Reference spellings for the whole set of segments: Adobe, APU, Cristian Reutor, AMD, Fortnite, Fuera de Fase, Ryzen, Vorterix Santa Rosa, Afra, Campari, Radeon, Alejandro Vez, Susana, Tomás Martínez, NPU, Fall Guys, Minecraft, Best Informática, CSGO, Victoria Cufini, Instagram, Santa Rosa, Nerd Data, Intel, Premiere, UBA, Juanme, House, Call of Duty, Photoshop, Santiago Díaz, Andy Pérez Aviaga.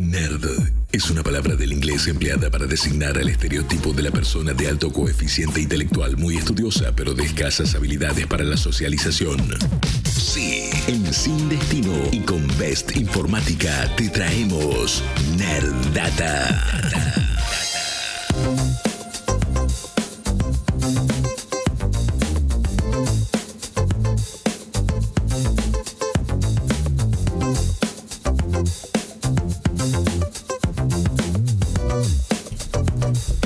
Nerd es una palabra del inglés empleada para designar al estereotipo de la persona de alto coeficiente intelectual, muy estudiosa, pero de escasas habilidades para la socialización. Sí, en Sin Destino y con Best Informática te traemos Nerd Data.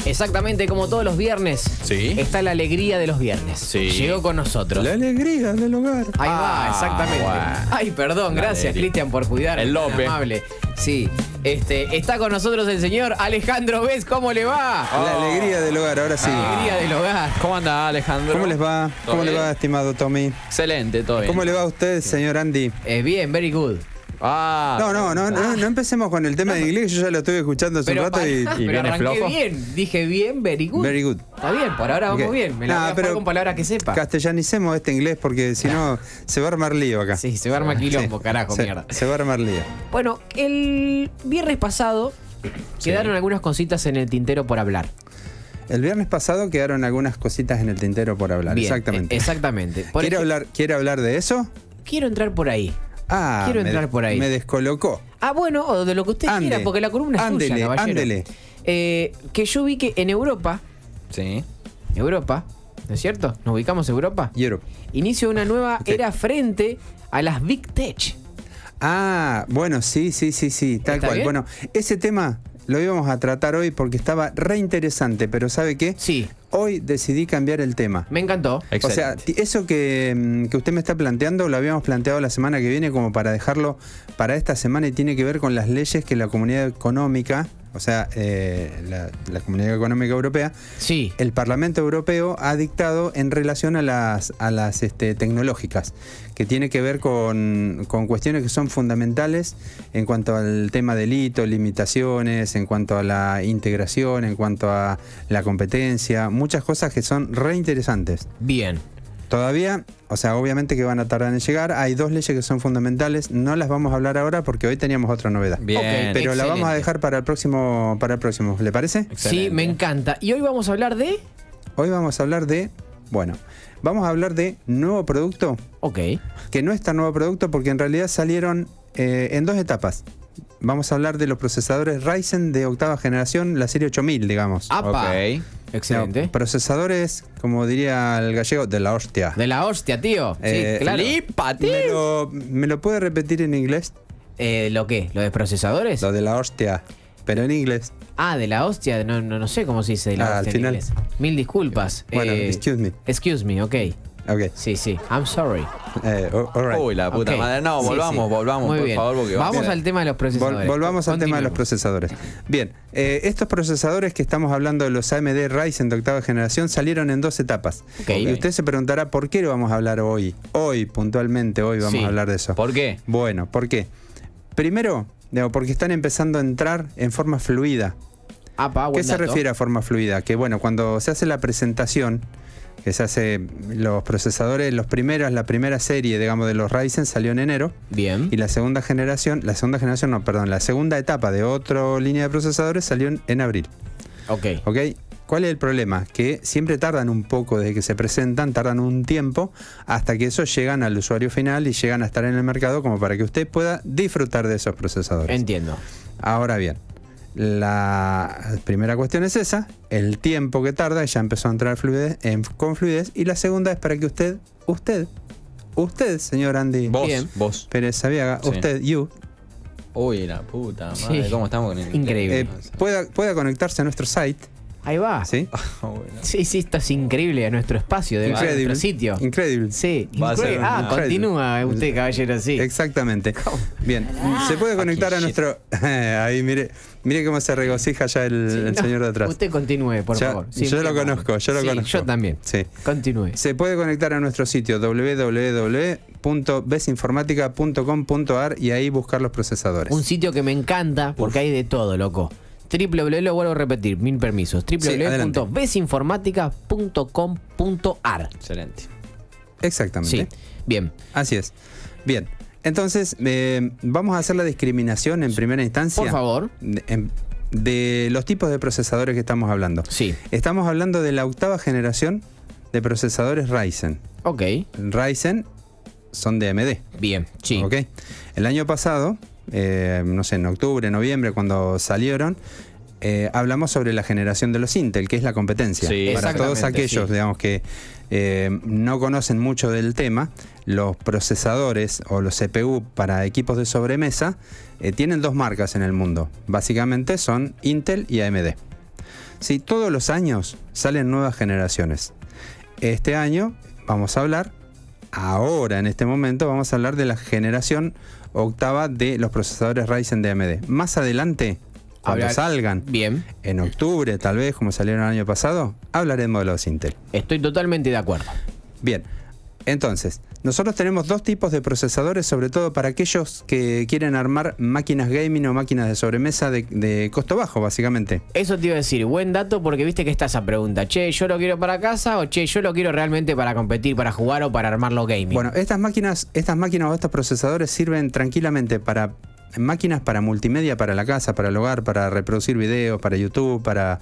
Exactamente, como todos los viernes, sí. Está la alegría de los viernes. Sí. Llegó con nosotros. La alegría del hogar. Ahí va, exactamente. Wow. Ay, perdón, la gracias Cristian por cuidar. El López. Amable. Sí, está con nosotros el señor Alejandro Vez. ¿Cómo le va? La alegría del hogar, ahora sí. La alegría del hogar. ¿Cómo anda, Alejandro? ¿Cómo les va? ¿Cómo le va, estimado Tommy? Excelente, todo bien. ¿Cómo le va a usted, señor Andy? Bien, very good. No empecemos con el tema de inglés. Yo ya lo estuve escuchando hace un rato y viene flojo. Bien, dije bien, very good. Very good. Está bien, por ahora vamos bien. Me la voy a poner con palabras que sepa. Castellanicemos este inglés porque si no se va a armar lío acá. Sí, se va a armar quilombo, carajo, mierda. Se va a armar lío. Bueno, el viernes pasado quedaron algunas cositas en el tintero por hablar. El viernes pasado quedaron algunas cositas en el tintero por hablar. Bien, exactamente. Exactamente. ¿Quiere hablar de eso? Quiero entrar por ahí. Quiero entrar por ahí. Me descolocó. Bueno, o de lo que usted quiera, porque la columna es suya, caballero. Ándele. Que yo vi que en Europa. Sí. Europa, ¿no es cierto? Nos ubicamos en Europa. Europa. Inicio una nueva era frente a las Big Tech. Bueno, sí, tal cual. Bien? Bueno, ese tema lo íbamos a tratar hoy porque estaba re interesante, pero ¿sabe qué? Sí. Hoy decidí cambiar el tema. Me encantó. Excelente. O sea, eso que usted me está planteando lo habíamos planteado la semana que viene como para dejarlo para esta semana y tiene que ver con las leyes que la Comunidad Económica, o sea, la Comunidad Económica Europea, sí. El Parlamento Europeo ha dictado en relación a las tecnológicas, que tiene que ver con cuestiones que son fundamentales en cuanto al tema del hito, limitaciones, en cuanto a la integración, en cuanto a la competencia, muchas cosas que son re interesantes. Bien. Todavía, o sea, obviamente que van a tardar en llegar. Hay dos leyes que son fundamentales. No las vamos a hablar ahora porque hoy teníamos otra novedad. Bien, okay, pero excelente. La vamos a dejar para el próximo. ¿Le parece? Excelente. Sí, me encanta. Y hoy vamos a hablar de. Vamos a hablar de nuevo producto. Ok. Que no es tan nuevo producto porque en realidad salieron en dos etapas. Vamos a hablar de los procesadores Ryzen de octava generación, la serie 8000, digamos. ¡Apa! Okay. Excelente. No, procesadores, como diría el gallego, de la hostia. De la hostia, tío. Sí, claro. Flipa, tío. ¿Me lo puede repetir en inglés? ¿Lo qué? ¿Lo de procesadores? Lo de la hostia, pero en inglés. De la hostia. No sé cómo se dice de la hostia al final. En inglés. Mil disculpas. Bueno, excuse me. Excuse me, ok. Okay. Sí, I'm sorry. Right. Uy, la puta madre. No, volvamos, por favor. Porque vamos al tema de los procesadores. Volvamos al tema de los procesadores. Bien, estos procesadores que estamos hablando de los AMD Ryzen de octava generación salieron en dos etapas. Okay. Y usted se preguntará por qué lo vamos a hablar hoy. Hoy, puntualmente, hoy vamos a hablar de eso. ¿Por qué? Bueno, ¿por qué? Primero, porque están empezando a entrar en forma fluida. ¿Qué se refiere a forma fluida? Que bueno, cuando se hace la presentación, que se hace los procesadores, la primera serie, digamos, de los Ryzen salió en enero. Bien. Y la segunda etapa de otra línea de procesadores salió en abril. Ok. ¿Cuál es el problema? Que siempre tardan un poco desde que se presentan, tardan un tiempo hasta que esos llegan al usuario final y llegan a estar en el mercado como para que usted pueda disfrutar de esos procesadores. Entiendo. Ahora bien, la primera cuestión es esa, el tiempo que tarda, ya empezó a entrar con fluidez. Y la segunda es para que usted, señor Andy. Vos. Pérez Aviaga, sí. Uy, la puta madre, sí. ¿Cómo estamos con el increíble? Pueda conectarse a nuestro site. Ahí va. ¿Sí? Sí, esto es increíble, a nuestro espacio, a nuestro sitio. Increíble. Sí. Increíble. Continúa usted, caballero, sí. Exactamente. ¿Cómo? Bien, se puede conectar a nuestro... Ahí, mire cómo se regocija ya el señor de atrás. Usted continúe, por favor. Sí, yo lo conozco. Yo también. Sí. Continúe. Se puede conectar a nuestro sitio www.bestinformatica.com.ar y ahí buscar los procesadores. Un sitio que me encanta porque hay de todo, loco. Lo vuelvo a repetir, mil permisos. www.bestinformatica.com.ar. Excelente. Exactamente. Sí. Bien. Así es. Bien. Entonces, vamos a hacer la discriminación en primera instancia. Por favor. De los tipos de procesadores que estamos hablando. Sí. Estamos hablando de la octava generación de procesadores Ryzen. Ok. Ryzen son de AMD. Bien, sí. Ok. El año pasado, no sé, en octubre, noviembre, cuando salieron, hablamos sobre la generación de los Intel, que es la competencia. Sí, para todos aquellos, sí, digamos, que no conocen mucho del tema, los procesadores o los CPU para equipos de sobremesa tienen dos marcas en el mundo. Básicamente son Intel y AMD. Sí, todos los años salen nuevas generaciones. Este año vamos a hablar, ahora en este momento, vamos a hablar de la generación octava de los procesadores Ryzen de AMD. Más adelante, cuando salgan, bien, en octubre tal vez, como salieron el año pasado, hablaremos de los Intel. Estoy totalmente de acuerdo. Bien, entonces, nosotros tenemos dos tipos de procesadores, sobre todo para aquellos que quieren armar máquinas gaming o máquinas de sobremesa de costo bajo, básicamente. Eso te iba a decir, buen dato, porque viste que está esa pregunta. Che, yo lo quiero para casa, o che, yo lo quiero realmente para competir, para jugar o para armarlo gaming. Bueno, estas máquinas o estos procesadores sirven tranquilamente para máquinas para multimedia, para la casa, para el hogar, para reproducir videos, para YouTube, para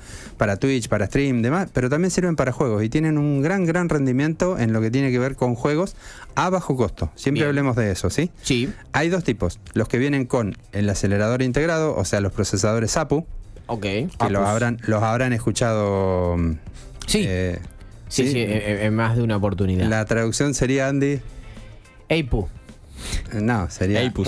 Twitch, para stream, demás, pero también sirven para juegos y tienen un gran rendimiento en lo que tiene que ver con juegos a bajo costo. Siempre bien, hablemos de eso, ¿sí? Sí. Hay dos tipos, los que vienen con el acelerador integrado, o sea, los procesadores APU, okay, que los habrán escuchado. Sí. Sí, en más de una oportunidad. La traducción sería, Andy, APU. No, sería APU,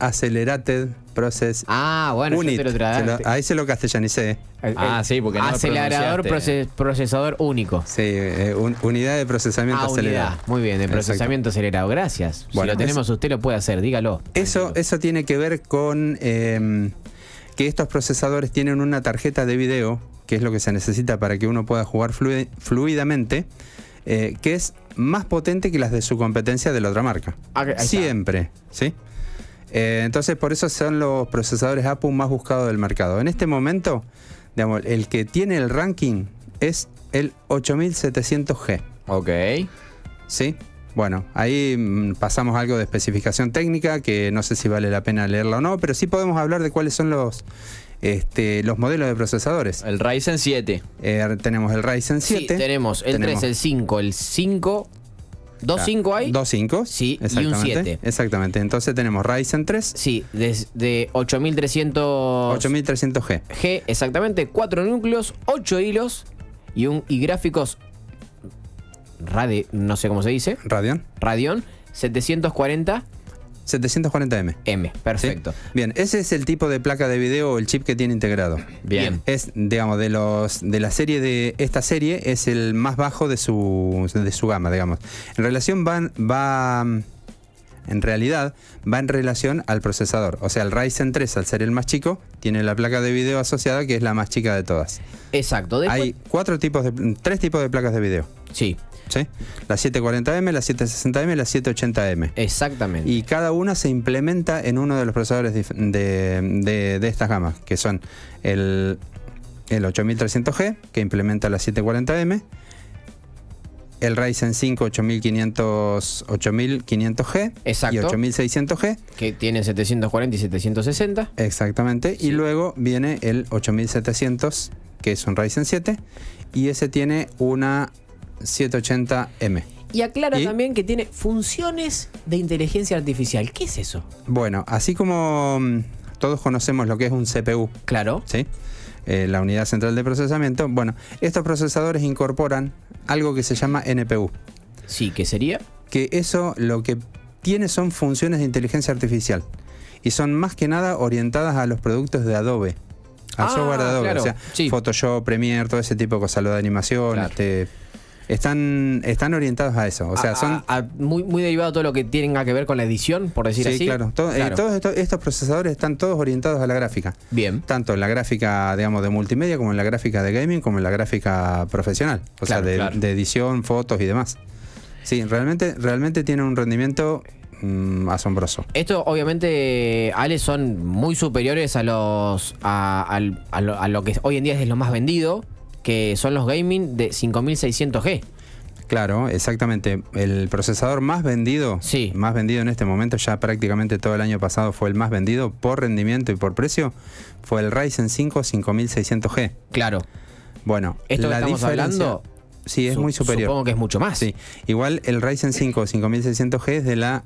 Accelerated Process. Ah, bueno, Unit. Yo te lo tradaste. Ahí se lo castellanicé. Ah, sí, porque no acelerador procesador único. Sí, unidad de procesamiento acelerado. Unidad. Muy bien, de procesamiento acelerado. Gracias. Bueno, si lo tenemos, usted lo puede hacer, dígalo. Eso tiene que ver con que estos procesadores tienen una tarjeta de video, que es lo que se necesita para que uno pueda jugar fluidamente, que es más potente que las de su competencia de la otra marca. Siempre, ¿sí? Entonces, por eso son los procesadores APU más buscados del mercado. En este momento, digamos, el que tiene el ranking es el 8700G. Ok. ¿Sí? Bueno, ahí pasamos algo de especificación técnica, que no sé si vale la pena leerla o no, pero sí podemos hablar de cuáles son los modelos de procesadores. El Ryzen 7. Tenemos el Ryzen 7. Sí, tenemos el 3, el 5, el 5. ¿2.5 hay? 2.5. Sí, y un 7. Exactamente. Entonces tenemos Ryzen 3. Sí, de 8300... 8300G. G, exactamente. 4 núcleos, 8 hilos y gráficos... no sé cómo se dice. Radeon. Radeon, 740... 740M. M, perfecto. ¿Sí? Bien, ese es el tipo de placa de video o el chip que tiene integrado. Bien. Es, digamos, de esta serie es el más bajo de su gama, digamos. En realidad va en relación al procesador. O sea, el Ryzen 3, al ser el más chico, tiene la placa de video asociada, que es la más chica de todas. Exacto. Hay tres tipos de placas de video. Sí. ¿Sí? La 740M, la 760M y la 780M. Exactamente. Y cada una se implementa en uno de los procesadores de estas gamas, que son el 8300G, que implementa la 740M, el Ryzen 5 8500G. Exacto. Y 8600G, que tiene 740 y 760. Exactamente. Sí. Y luego viene el 8700, que es un Ryzen 7, y ese tiene una 780M. Y aclara también que tiene funciones de inteligencia artificial. ¿Qué es eso? Bueno, así como todos conocemos lo que es un CPU. Claro. ¿Sí? La unidad central de procesamiento. Bueno, estos procesadores incorporan algo que se llama NPU. Sí, ¿qué sería? Que eso lo que tiene son funciones de inteligencia artificial. Y son más que nada orientadas a los productos de Adobe. Al software de Adobe. Claro, o sea, sí. Photoshop, Premiere, todo ese tipo de cosas, lo de animación, claro. Están orientados a eso. O sea, muy derivado de todo lo que tenga que ver con la edición, por decir así. Sí, claro. Todos estos procesadores están todos orientados a la gráfica. Bien. Tanto en la gráfica, digamos, de multimedia, como en la gráfica de gaming, como en la gráfica profesional. O sea, de edición, fotos y demás. Sí, realmente tiene un rendimiento asombroso. Esto, obviamente, Ale, son muy superiores a los a lo que hoy en día es lo más vendido, que son los gaming de 5600G. Claro, exactamente. El procesador más vendido, sí, más vendido en este momento, ya prácticamente todo el año pasado fue el más vendido por rendimiento y por precio, fue el Ryzen 5 5600G. Claro. Bueno, esto la que estamos hablando, sí, es muy superior. Supongo que es mucho más. Sí. Igual el Ryzen 5 5600G es de la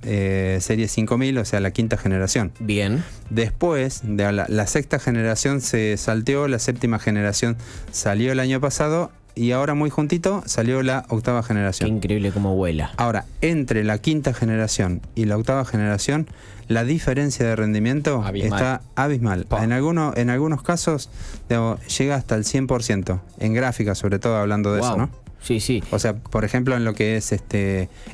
serie 5000, o sea, la quinta generación. Bien. Después, de la sexta generación se salteó, la séptima generación salió el año pasado. Y ahora muy juntito salió la octava generación. Qué increíble cómo vuela. Ahora, entre la quinta generación y la octava generación, la diferencia de rendimiento está abismal. En algunos casos, digamos, llega hasta el 100%. En gráfica, sobre todo, hablando de eso, ¿no? Sí, sí. O sea, por ejemplo, en lo que es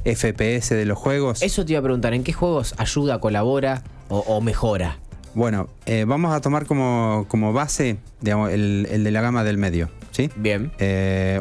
FPS de los juegos. Eso te iba a preguntar, ¿en qué juegos ayuda, colabora o mejora? Bueno, vamos a tomar como base, digamos, el de la gama del medio, ¿sí? Bien.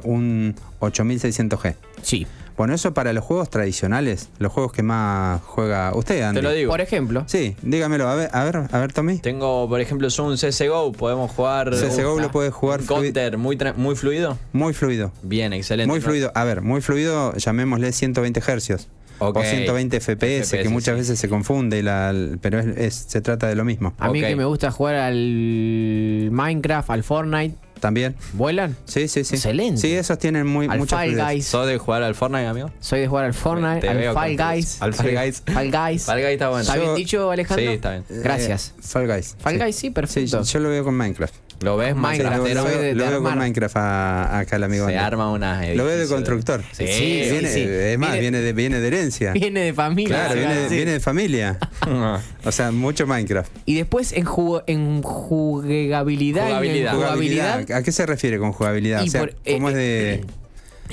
Un 8600G. Sí. Bueno, eso para los juegos tradicionales, los juegos que más juega usted, Andy. Te lo digo. Por ejemplo. Sí, dígamelo. A ver, Tommy. Tengo, por ejemplo, un CSGO. Podemos jugar... CSGO lo puedes jugar... Counter, muy fluido. Muy fluido. Bien, excelente. Muy fluido. A ver, muy fluido, llamémosle 120 Hz. Okay. O 120 FPS, que muchas veces se confunde, pero se trata de lo mismo. A mí que me gusta jugar al Minecraft, al Fortnite. ¿También? ¿Vuelan? Sí, sí, sí. Excelente. Sí, esos tienen muchas Fall Guys. ¿Sos de jugar al Fortnite, amigo? Soy de jugar al Fortnite, al Fall Guys. Al Fall Guys. Fall Guys. Fall Guys está bueno. ¿Está bien dicho, Alejandro? Sí, está bien. Gracias. Fall Guys. Fall Guys, sí, perfecto. Sí, yo lo veo con Minecraft. ¿Lo ves? Minecraft. Lo veo con Minecraft acá el amigo. Se arma una... Lo veo de constructor. Sí, sí, sí. Es más, viene de herencia. Viene de familia. Claro, viene de familia. O sea, mucho Minecraft. Y después en jugabilidad. ¿A qué se refiere con jugabilidad? O sea, ¿cómo es de...?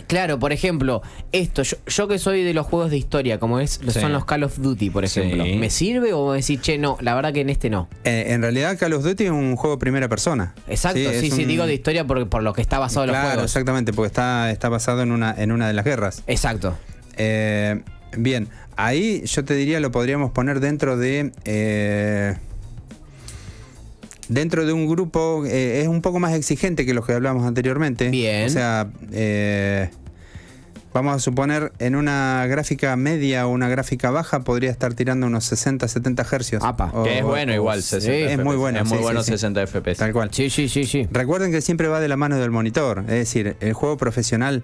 Claro, por ejemplo, esto, yo que soy de los juegos de historia, como son los Call of Duty, por ejemplo, ¿me sirve o decir, che, no, la verdad que en este no? En realidad Call of Duty es un juego de primera persona. Exacto, sí, sí, digo de historia por lo que está basado en los juegos. Claro, exactamente, porque está basado en una de las guerras. Exacto. Bien, ahí yo te diría lo podríamos poner dentro de un grupo, es un poco más exigente que los que hablamos anteriormente. Bien. O sea, vamos a suponer en una gráfica media o una gráfica baja podría estar tirando unos 60, 70 hercios. Que es bueno igual, 60 FPS. Es muy bueno. Es muy bueno, 60 FPS. Tal cual. Sí, sí, sí, sí. Recuerden que siempre va de la mano del monitor. Es decir, el juego profesional,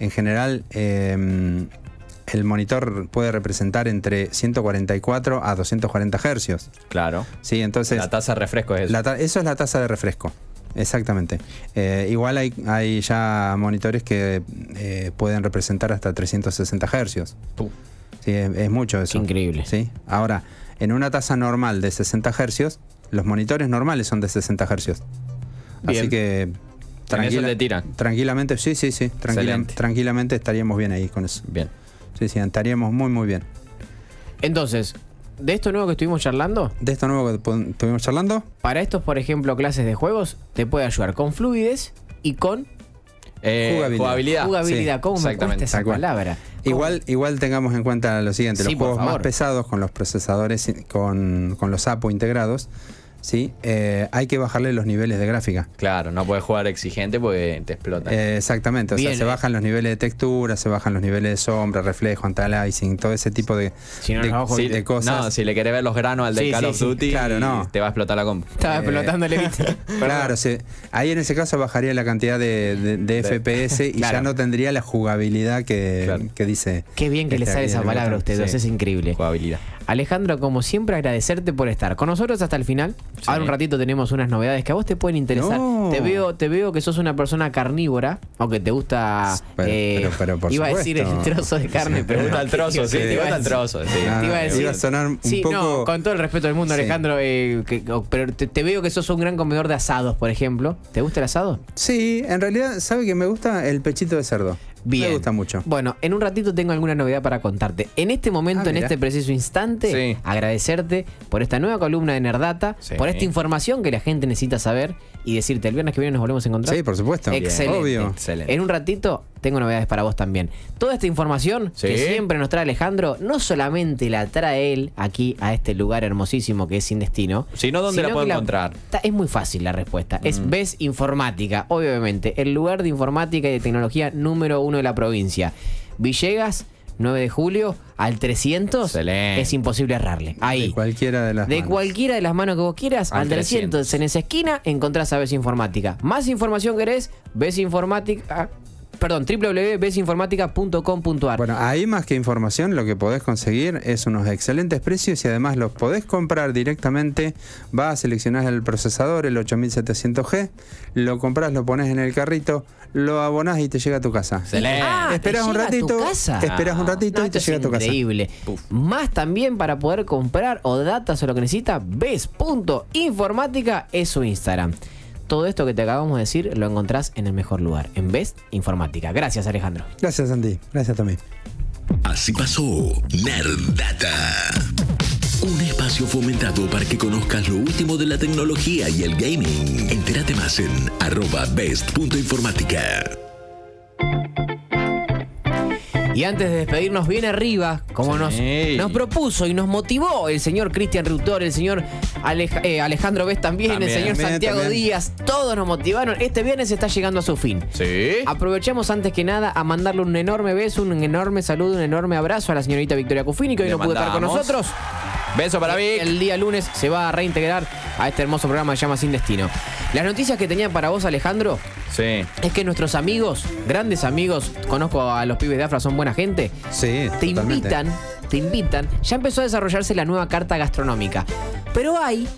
en general, el monitor puede representar entre 144 a 240 hercios. Claro. Sí, entonces... La tasa de refresco es eso. Eso es la tasa de refresco. Exactamente. Igual hay ya monitores que pueden representar hasta 360 hercios. Sí, es mucho eso. Increíble. Sí. Ahora, en una tasa normal de 60 hercios, los monitores normales son de 60 hercios. Bien. Así que... Tranquilamente, sí, sí, sí. Tranquilamente estaríamos bien ahí con eso. Bien. Sí, sí, estaríamos muy, muy bien. Entonces, ¿de esto nuevo que estuvimos charlando? ¿De esto nuevo que estuvimos charlando? Para estos, por ejemplo, clases de juegos, te puede ayudar con fluidez y con jugabilidad. Jugabilidad, sí, ¿cómo me cuesta esa palabra? Igual tengamos en cuenta lo siguiente, los juegos más pesados con los procesadores, con los APU integrados, ¿sí? Hay que bajarle los niveles de gráfica. Claro, no puedes jugar exigente porque te explota. Exactamente, o sea, se bajan los niveles de textura, se bajan los niveles de sombra, reflejo, anti-aliasing, todo ese tipo de cosas. No, si le querés ver los granos al de Call of Duty, claro, no, te va a explotar la compu. Estaba explotándole, ¿viste? Claro, ahí en ese caso bajaría la cantidad de FPS y claro, ya no tendría la jugabilidad que dice. Qué bien que le sale esa palabra a ustedes, sí, es increíble. Jugabilidad. Alejandro, como siempre, agradecerte por estar con nosotros hasta el final. Sí. Ahora un ratito tenemos unas novedades que a vos te pueden interesar. No. Te veo que sos una persona carnívora, aunque te gusta... Pero por iba supuesto. A decir el trozo de carne, sí, pero... Te gusta el trozo, sí. Te gusta el trozo, sí. Te iba a decir... Iba a sonar un poco... No, con todo el respeto del mundo, sí, Alejandro, pero te veo que sos un gran comedor de asados, por ejemplo. ¿Te gusta el asado? Sí, en realidad, ¿sabe que me gusta el pechito de cerdo? Bien. Me gusta mucho. Bueno, en un ratito tengo alguna novedad para contarte. En este momento, en este preciso instante, sí, agradecerte por esta nueva columna de Nerd Data, sí, por esta información que la gente necesita saber y decirte, el viernes que viene nos volvemos a encontrar. Sí, por supuesto. Excelente. Obvio. Excelente. En un ratito tengo novedades para vos también. Toda esta información, sí, que siempre nos trae Alejandro, no solamente la trae él aquí a este lugar hermosísimo que es Sin Destino, sino ¿dónde la puedo encontrar? Es muy fácil la respuesta. Es Best Informática, obviamente, el lugar de informática y de tecnología número 1 de la provincia. Villegas, 9 de julio, al 300. Excelente. Es imposible errarle. Ahí. De cualquiera de las manos. Cualquiera de las manos que vos quieras, al 300. En esa esquina encontrás a Best Informática. Más información querés, Best Informática... Perdón, www.bestinformatica.com.ar. Bueno, ahí más que información, lo que podés conseguir es unos excelentes precios y además los podés comprar directamente. Vas a seleccionar el procesador, el 8700G, lo compras, lo pones en el carrito, lo abonás y te llega a tu casa. Excelente. Ah, esperás un ratito, y te llega a tu casa. Increíble. Puf. Más también para poder comprar o datas o lo que necesitas, Best.informática es su Instagram. Todo esto que te acabamos de decir lo encontrás en el mejor lugar, en Best Informática. Gracias, Alejandro. Gracias, Andy. Gracias, Tommy. Así pasó Nerd Data. Un espacio fomentado para que conozcas lo último de la tecnología y el gaming. Entérate más en @best.informática. Y antes de despedirnos bien arriba, como nos propuso y nos motivó el señor Cristian Reutor, el señor Alejandro Vez también, el señor Santiago Díaz, todos nos motivaron. Este viernes está llegando a su fin. Sí. Aprovechemos antes que nada a mandarle un enorme beso, un enorme saludo, un enorme abrazo a la señorita Victoria Cufini, que hoy no pudo estar con nosotros. Beso para Vic. El día lunes se va a reintegrar a este hermoso programa que se llama Sin Destino. Las noticias que tenía para vos, Alejandro, sí, es que nuestros amigos, grandes amigos, conozco a los pibes de Afra, son buena gente. Sí, totalmente. Te invitan. Ya empezó a desarrollarse la nueva carta gastronómica. Pero hay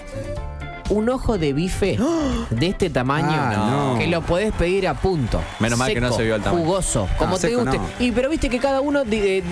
un ojo de bife de este tamaño que lo podés pedir a punto. Menos mal que no se vio el tamaño. Jugoso, como te guste. No. Y pero viste que cada uno pide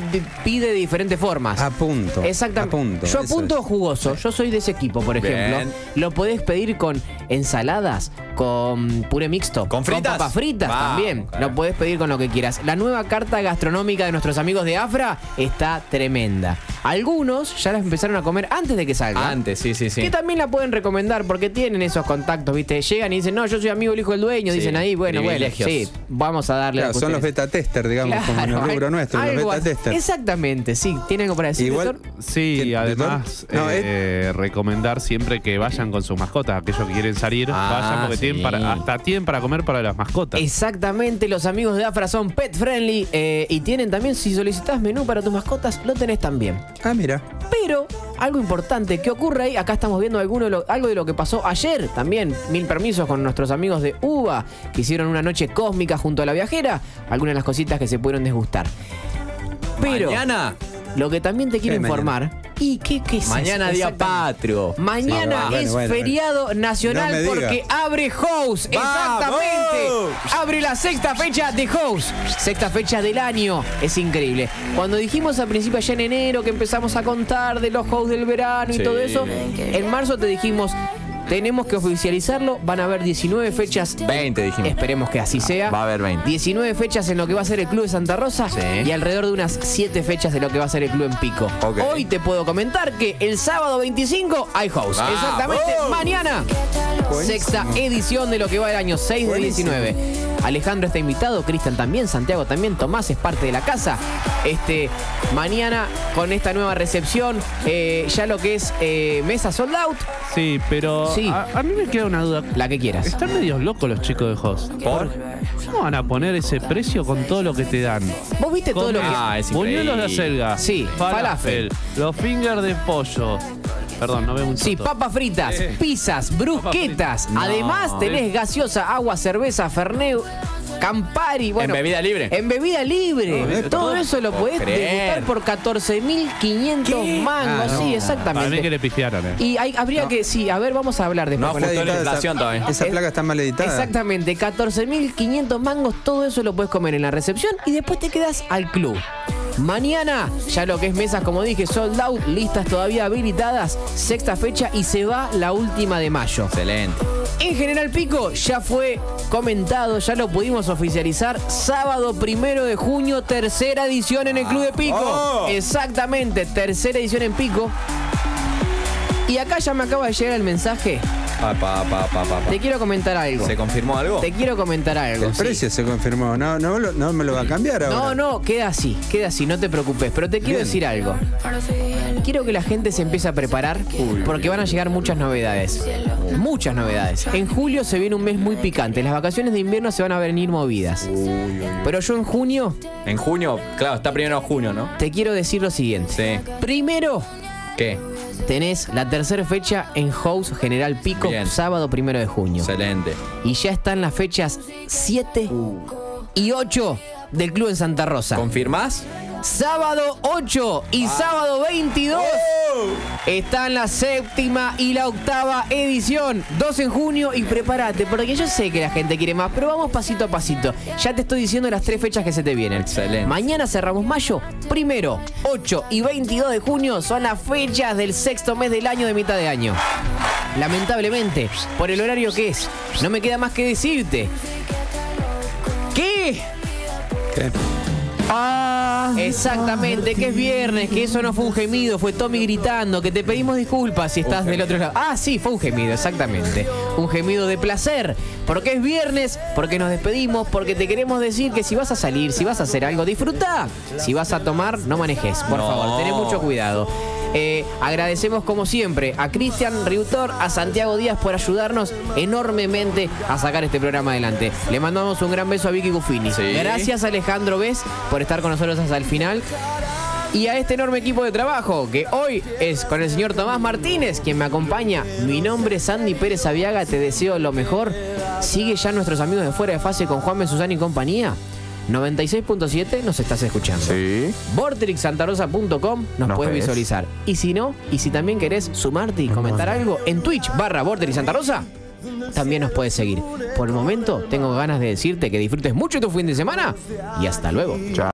de diferentes formas. A punto. Exactamente. A punto. Yo a punto o jugoso. Yo soy de ese equipo, por ejemplo. Bien. Lo podés pedir con ensaladas, con puré mixto, con fritas, con papas fritas también. Okay. Lo podés pedir con lo que quieras. La nueva carta gastronómica de nuestros amigos de Afra está tremenda. Algunos ya las empezaron a comer antes de que salga. Antes, sí. Que también la pueden recomendar porque tienen esos contactos, ¿viste? Llegan y dicen, no, yo soy amigo del hijo del dueño. Sí. Dicen ahí, bueno, sí, vamos a darle. Claro, son los beta tester, digamos, como en el rubro nuestro, los beta tester. Exactamente, sí. ¿Tienen algo para decir? Igual, sí, además, recomendar siempre que vayan con sus mascotas. Aquellos que quieren salir, vayan porque tienen hasta tienen para comer para las mascotas. Exactamente, los amigos de Afra son pet friendly y tienen también, si solicitas menú para tus mascotas, lo tenés también. Ah, mira. Pero algo importante que ocurre ahí, acá estamos viendo algo de lo que pasó ayer también. Mil permisos con nuestros amigos de UBA, que hicieron una noche cósmica junto a La Viajera. Algunas de las cositas que se pudieron desgustar. Pero mañana, lo que también te quiero informar. Mañana. ¿Y qué es mañana eso? Día patrio. Mañana es feriado nacional porque abre House. ¡Vamos! Exactamente. Abre la sexta fecha de House. Sexta fecha del año. Es increíble. Cuando dijimos al principio allá en enero que empezamos a contar de los House del verano y todo eso, en marzo te dijimos... Tenemos que oficializarlo, van a haber 19 fechas. 20 dijimos. Esperemos que así sea. Va a haber 20. 19 fechas en lo que va a ser el club de Santa Rosa y alrededor de unas 7 fechas de lo que va a ser el club en Pico. Okay. Hoy te puedo comentar que el sábado 25 hay House. Ah, exactamente, mañana. Buenísimo. Sexta edición de lo que va el año, 6 Buenísimo. De 19. Alejandro está invitado, Cristian también, Santiago también, Tomás es parte de la casa. Mañana con esta nueva recepción, ya lo que es mesa sold out. Sí, pero sí. A mí me queda una duda. La que quieras. Están medio locos los chicos de Host. ¿Por? ¿Cómo van a poner ese precio con todo lo que te dan? ¿Vos viste todo lo que...? Buñuelos de acelga. Sí, falafel. Los fingers de pollo. Perdón, no veo un Sí, papas fritas, pizzas, brusquetas. Papa frita. Además tenés gaseosa, agua, cerveza, fernet, Campari. Bueno, en bebida libre. En bebida libre. Todo eso lo podés degustar por 14.500 mangos. Sí, exactamente. Para mí que le pifiaron. Y habría que... Sí, a ver, vamos a hablar después. No ajustó la inflación todavía. Esa placa está mal editada. Exactamente. 14.500 mangos. Todo eso lo podés comer en la recepción y después te quedás al club. Mañana, ya lo que es mesas, como dije, sold out, listas todavía habilitadas, sexta fecha y se va la última de mayo. Excelente. En General Pico ya fue comentado, ya lo pudimos oficializar, sábado 1 de junio, tercera edición en el Club de Pico. Exactamente, tercera edición en Pico. Y acá ya me acaba de llegar el mensaje. Te quiero comentar algo. ¿Se confirmó algo? Te quiero comentar algo. El precio se confirmó. No me lo va a cambiar ahora. No, queda así, no te preocupes. Pero te quiero decir algo. Quiero que la gente se empiece a preparar porque van a llegar muchas novedades. Muchas novedades. En julio se viene un mes muy picante. Las vacaciones de invierno se van a venir movidas. Pero yo en junio... En junio, claro, está primero de junio, ¿no? Te quiero decir lo siguiente. Sí. Primero... ¿Qué? Tenés la tercera fecha en House General Pico, sábado 1 de junio. Excelente. Y ya están las fechas 7 y 8 del club en Santa Rosa. ¿Confirmás? Sábado 8 y sábado 22 están la 7ª y la 8ª edición. 2 en junio y prepárate, porque yo sé que la gente quiere más, pero vamos pasito a pasito. Ya te estoy diciendo las 3 fechas que se te vienen. Excelente. Mañana cerramos mayo. Primero, 8 y 22 de junio son las fechas del 6º mes del año, de mitad de año. Lamentablemente, por el horario que es, no me queda más que decirte. ¿Qué? ¿Qué? Exactamente, que es viernes, que eso no fue un gemido, fue Tommy gritando, que te pedimos disculpas si estás del otro lado. Ah, sí, fue un gemido, exactamente. Un gemido de placer, porque es viernes, porque nos despedimos, porque te queremos decir que si vas a salir, si vas a hacer algo, disfruta. Si vas a tomar, no manejes, por favor, tené mucho cuidado. Agradecemos como siempre a Cristian Reutor, a Santiago Díaz por ayudarnos enormemente a sacar este programa adelante. Le mandamos un gran beso a Vicky Cufini. Sí. Gracias a Alejandro Vez por estar con nosotros hasta el final. Y a este enorme equipo de trabajo, que hoy es con el señor Tomás Martínez, quien me acompaña. Mi nombre es Andy Pérez Aviaga, te deseo lo mejor. Sigue ya nuestros amigos de Fuera de Fase con Juanme, Susana y compañía. 96.7 nos estás escuchando. Sí. Vorterixsantarosa.com nos puedes visualizar. Y si no, y si también querés sumarte y comentar algo, en Twitch/VorterixSantaRosa también nos puedes seguir. Por el momento, tengo ganas de decirte que disfrutes mucho tu fin de semana y hasta luego. Chao.